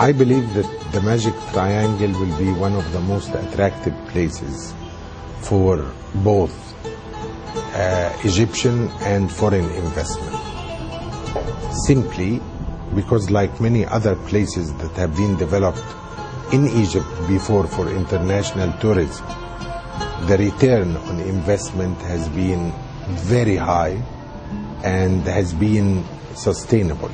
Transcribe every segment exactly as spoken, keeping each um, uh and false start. I believe that the Magic Triangle will be one of the most attractive places for both uh, Egyptian and foreign investment, simply because, like many other places that have been developed in Egypt before for international tourism, the return on investment has been very high and has been sustainable.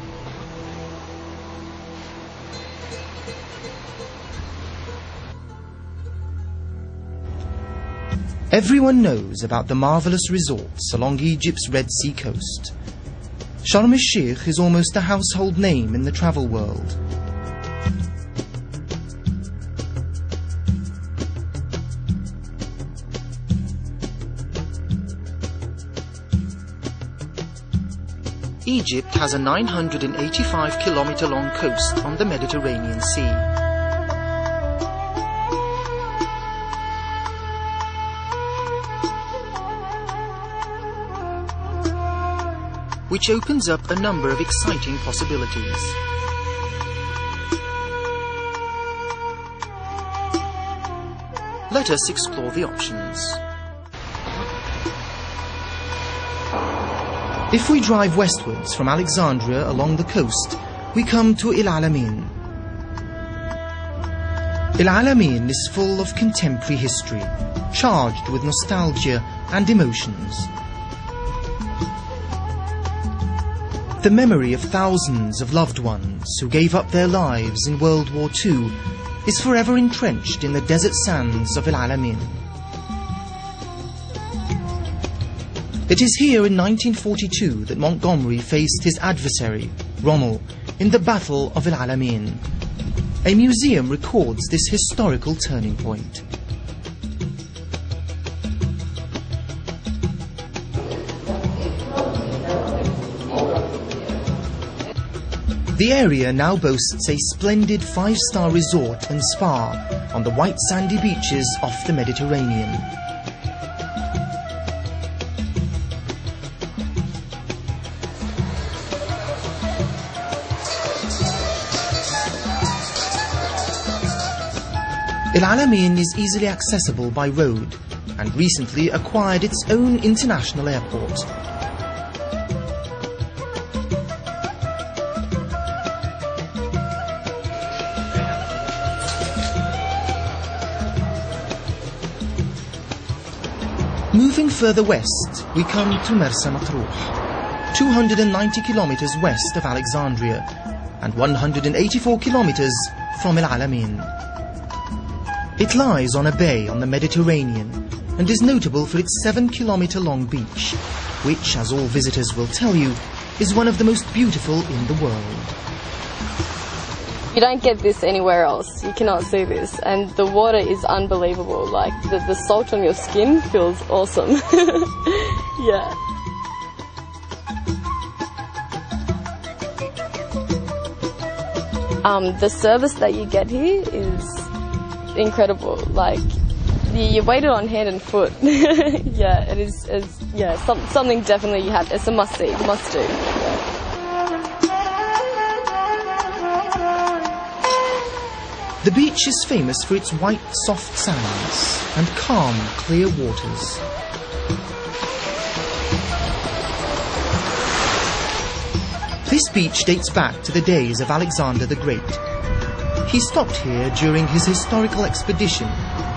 Everyone knows about the marvelous resorts along Egypt's Red Sea coast. Sharm el-Sheikh is almost a household name in the travel world. Egypt has a nine hundred eighty-five kilometer long coast on the Mediterranean Sea. Which opens up a number of exciting possibilities. Let us explore the options. If we drive westwards from Alexandria along the coast, we come to El Alamein. El Alamein is full of contemporary history, charged with nostalgia and emotions. The memory of thousands of loved ones who gave up their lives in World War Two is forever entrenched in the desert sands of El Alamein. It is here in nineteen forty-two that Montgomery faced his adversary, Rommel, in the Battle of El Alamein. A museum records this historical turning point. The area now boasts a splendid five-star resort and spa on the white sandy beaches off the Mediterranean. El Alamein is easily accessible by road and recently acquired its own international airport. Moving further west, we come to Marsa Matruh, two hundred ninety kilometers west of Alexandria and one hundred eighty-four kilometers from El Alamein. It lies on a bay on the Mediterranean and is notable for its seven kilometer long beach, which, as all visitors will tell you, is one of the most beautiful in the world. You don't get this anywhere else. You cannot see this. And the water is unbelievable. Like, the, the salt on your skin feels awesome. Yeah. Um, the service that you get here is incredible. Like, you waited on hand and foot. Yeah, it is, it's, yeah, some, something definitely you have. It's a must-see, must-do. Yeah. The beach is famous for its white, soft sands and calm, clear waters. This beach dates back to the days of Alexander the Great. He stopped here during his historical expedition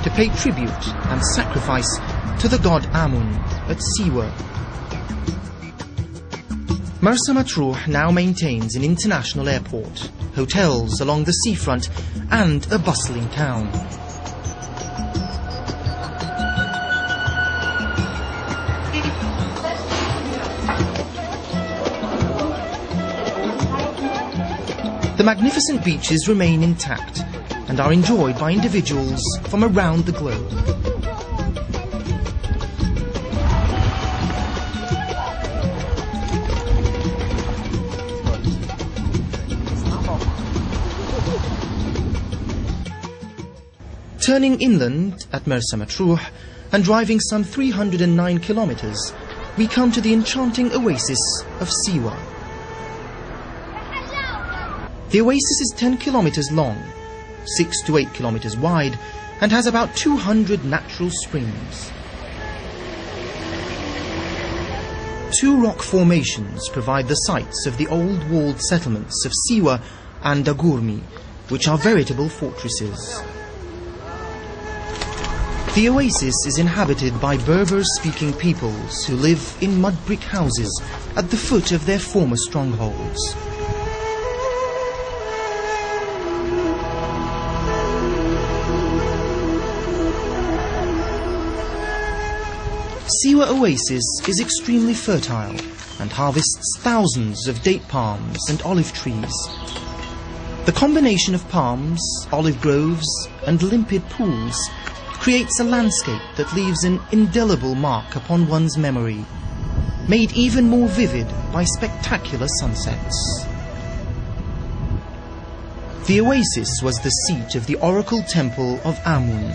to pay tribute and sacrifice to the god Amun at Siwa. Marsa Matruh now maintains an international airport, hotels along the seafront, and a bustling town. The magnificent beaches remain intact and are enjoyed by individuals from around the globe. Turning inland at Marsa Matruh and driving some three hundred nine kilometers, we come to the enchanting oasis of Siwa. The oasis is ten kilometers long, six to eight kilometers wide, and has about two hundred natural springs. Two rock formations provide the sites of the old walled settlements of Siwa and Agurmi, which are veritable fortresses. The oasis is inhabited by Berber-speaking peoples who live in mud brick houses at the foot of their former strongholds. Siwa Oasis is extremely fertile and harvests thousands of date palms and olive trees. The combination of palms, olive groves and limpid pools creates a landscape that leaves an indelible mark upon one's memory, made even more vivid by spectacular sunsets. The oasis was the seat of the Oracle Temple of Amun,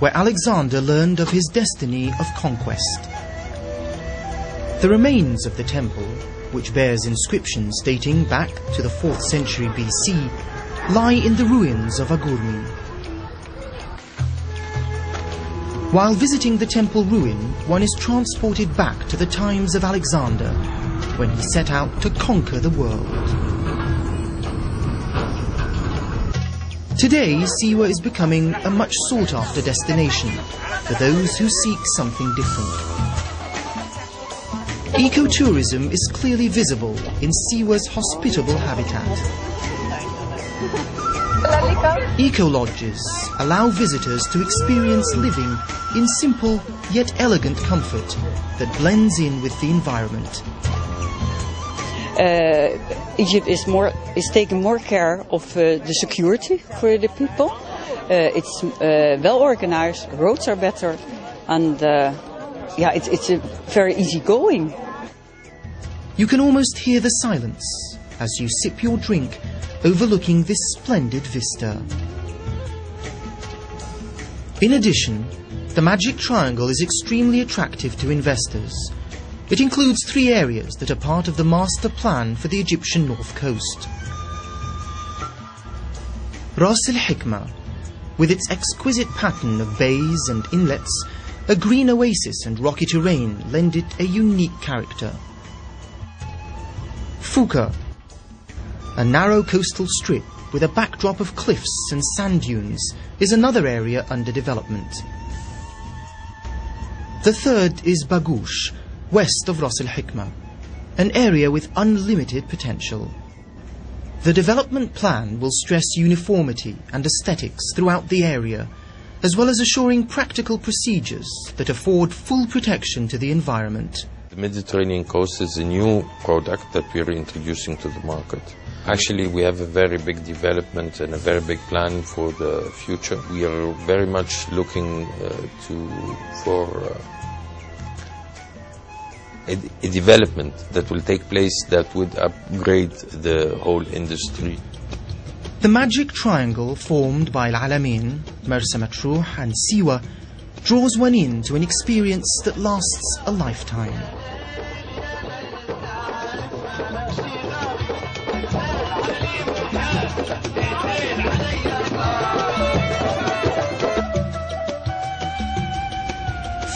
where Alexander learned of his destiny of conquest. The remains of the temple, which bears inscriptions dating back to the fourth century B C, lie in the ruins of Agurmi. While visiting the temple ruin, one is transported back to the times of Alexander, when he set out to conquer the world. Today, Siwa is becoming a much sought-after destination for those who seek something different. Ecotourism is clearly visible in Siwa's hospitable habitat. Eco-lodges allow visitors to experience living in simple yet elegant comfort that blends in with the environment. Uh, Egypt is more is taking more care of uh, the security for the people. Uh, it's uh, well organized. Roads are better, and uh, yeah, it's it's a very easy going. You can almost hear the silence as you sip your drink, overlooking this splendid vista. In addition, the Magic Triangle is extremely attractive to investors. It includes three areas that are part of the master plan for the Egyptian north coast. Ras al-Hikmah, with its exquisite pattern of bays and inlets, a green oasis and rocky terrain lend it a unique character. Fuka, a narrow coastal strip with a backdrop of cliffs and sand dunes, is another area under development. The third is Bagoush, west of Ras al-Hikmah, an area with unlimited potential. The development plan will stress uniformity and aesthetics throughout the area, as well as assuring practical procedures that afford full protection to the environment. The Mediterranean coast is a new product that we are introducing to the market. Actually, we have a very big development and a very big plan for the future. We are very much looking uh, to for uh, A, a development that will take place that would upgrade the whole industry. The Magic Triangle formed by El Alamein, Marsa Matruh and Siwa draws one in to an experience that lasts a lifetime.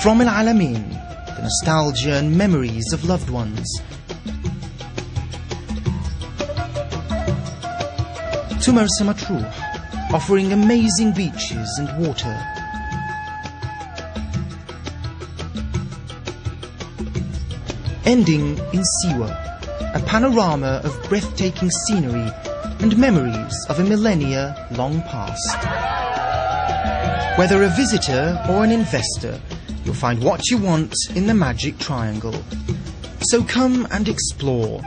From El Alamein, the nostalgia and memories of loved ones, to Marsa Matruh, offering amazing beaches and water, ending in Siwa, a panorama of breathtaking scenery and memories of a millennia long past. Whether a visitor or an investor, you'll find what you want in the Magic Triangle. So come and explore.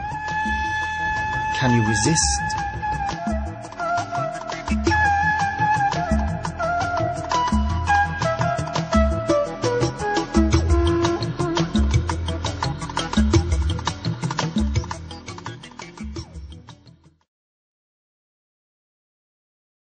Can you resist?